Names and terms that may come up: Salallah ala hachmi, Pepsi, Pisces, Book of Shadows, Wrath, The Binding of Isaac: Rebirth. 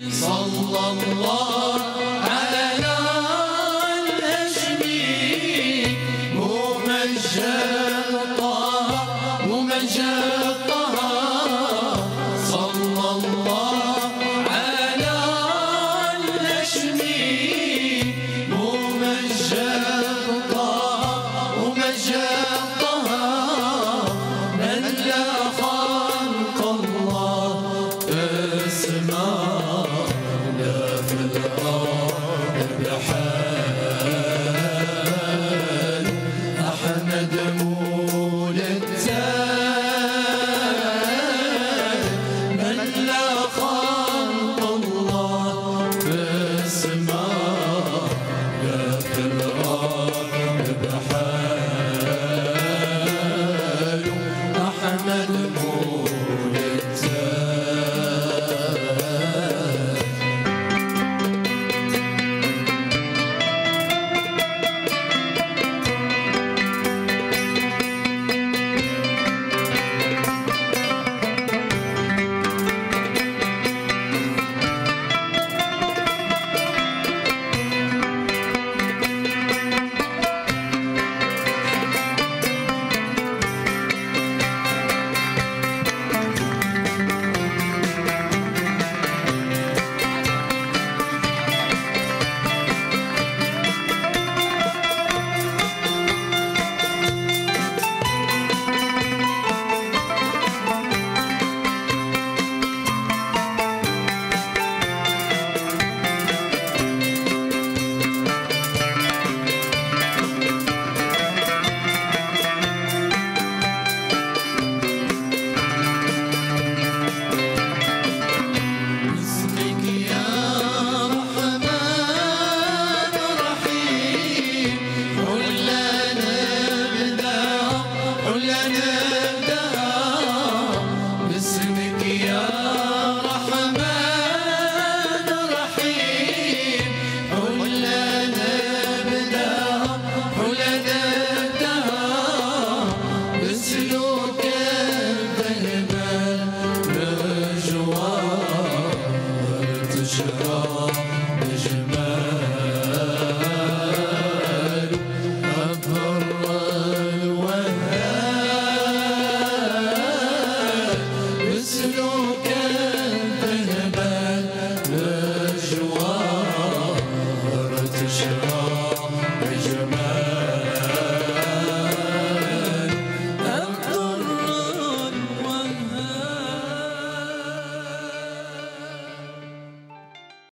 Salallah ala hachmi ممجد طه Salallah ala hachmi ممجد طه من لا خلق الله اسمع